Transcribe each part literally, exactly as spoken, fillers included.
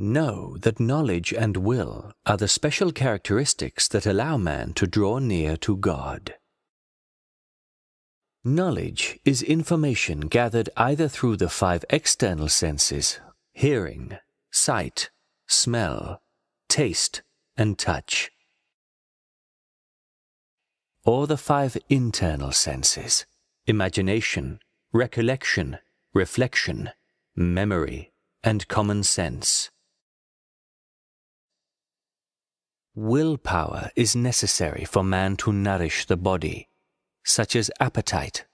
Know that knowledge and will are the special characteristics that allow man to draw near to God. Knowledge is information gathered either through the five external senses, hearing, sight, smell, taste, and touch, or the five internal senses, imagination, recollection, reflection, memory, and common sense. Willpower is necessary for man to nourish the body, such as appetite,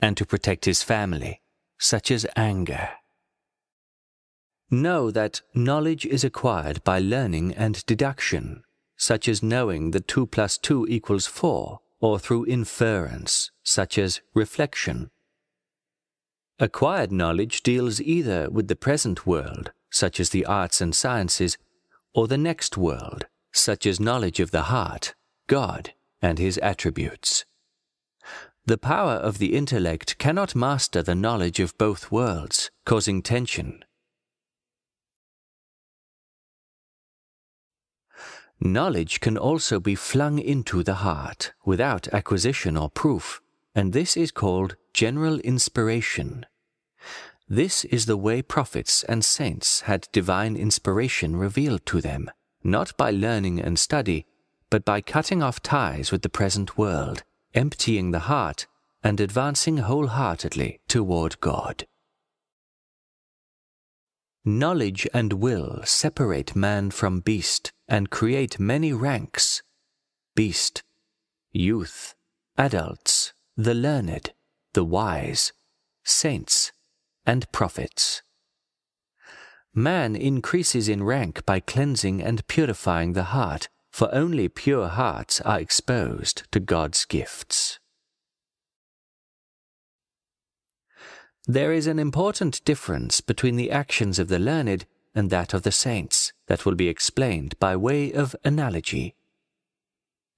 and to protect his family, such as anger. Know that knowledge is acquired by learning and deduction, such as knowing that two plus two equals four, or through inference, such as reflection. Acquired knowledge deals either with the present world, such as the arts and sciences, or the next world, such as knowledge of the heart, God, and His attributes. The power of the intellect cannot master the knowledge of both worlds, causing tension. Knowledge can also be flung into the heart without acquisition or proof, and this is called general inspiration. This is the way prophets and saints had divine inspiration revealed to them, not by learning and study, but by cutting off ties with the present world, emptying the heart, and advancing wholeheartedly toward God. Knowledge and will separate man from beast and create many ranks: beast, youth, adults, the learned, the wise, saints, and prophets. Man increases in rank by cleansing and purifying the heart, for only pure hearts are exposed to God's gifts. There is an important difference between the actions of the learned and that of the saints that will be explained by way of analogy.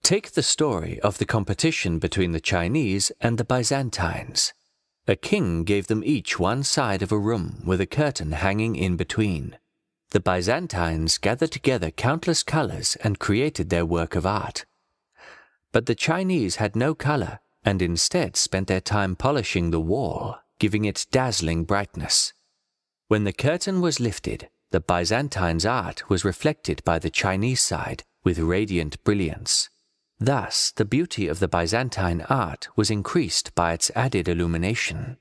Take the story of the competition between the Chinese and the Byzantines. A king gave them each one side of a room with a curtain hanging in between. The Byzantines gathered together countless colors and created their work of art. But the Chinese had no color and instead spent their time polishing the wall, giving it dazzling brightness. When the curtain was lifted, the Byzantines' art was reflected by the Chinese side with radiant brilliance. Thus, the beauty of the Byzantine art was increased by its added illumination.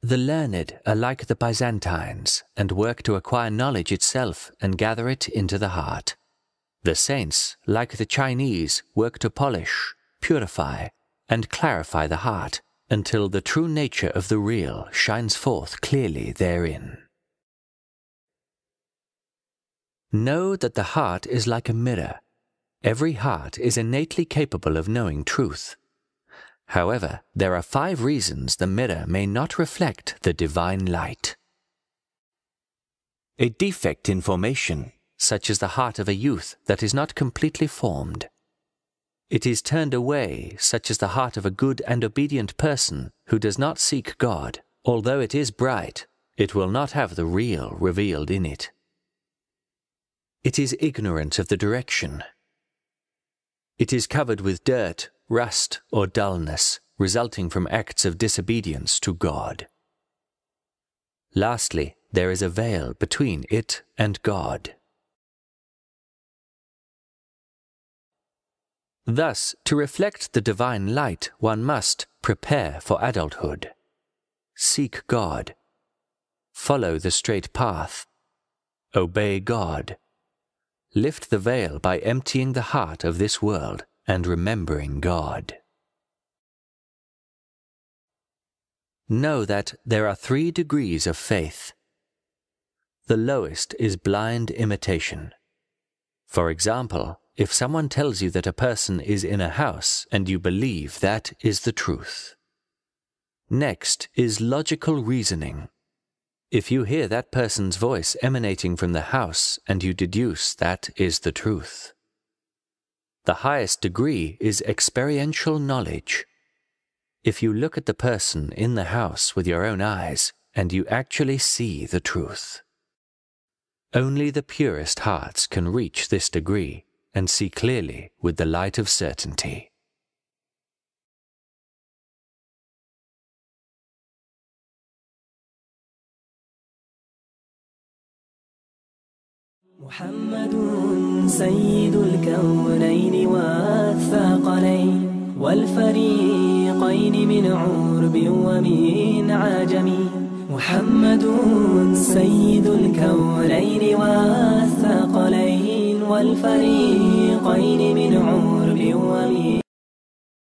The learned are like the Byzantines and work to acquire knowledge itself and gather it into the heart. The saints, like the Chinese, work to polish, purify, and clarify the heart, until the true nature of the real shines forth clearly therein. Know that the heart is like a mirror. Every heart is innately capable of knowing truth. However, there are five reasons the mirror may not reflect the divine light. A defect in formation, such as the heart of a youth that is not completely formed. It is turned away, such as the heart of a good and obedient person who does not seek God. Although it is bright, it will not have the real revealed in it. It is ignorant of the direction. It is covered with dirt, rust, or dullness, resulting from acts of disobedience to God. Lastly, there is a veil between it and God. Thus, to reflect the divine light, one must prepare for adulthood, seek God, follow the straight path, obey God, lift the veil by emptying the heart of this world and remembering God. Know that there are three degrees of faith. The lowest is blind imitation. For example, if someone tells you that a person is in a house and you believe that is the truth. Next is logical reasoning. If you hear that person's voice emanating from the house and you deduce that is the truth. The highest degree is experiential knowledge. If you look at the person in the house with your own eyes and you actually see the truth. Only the purest hearts can reach this degree and see clearly with the light of certainty. Muhammadun Sayyidul Kawnayn wal Thaqalayn wal Fariqayn min Urbi wa min Ajami. محمد سيد الكونين والثقلين والفريقين من عرب ومن